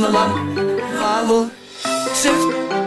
la la, la la, shift.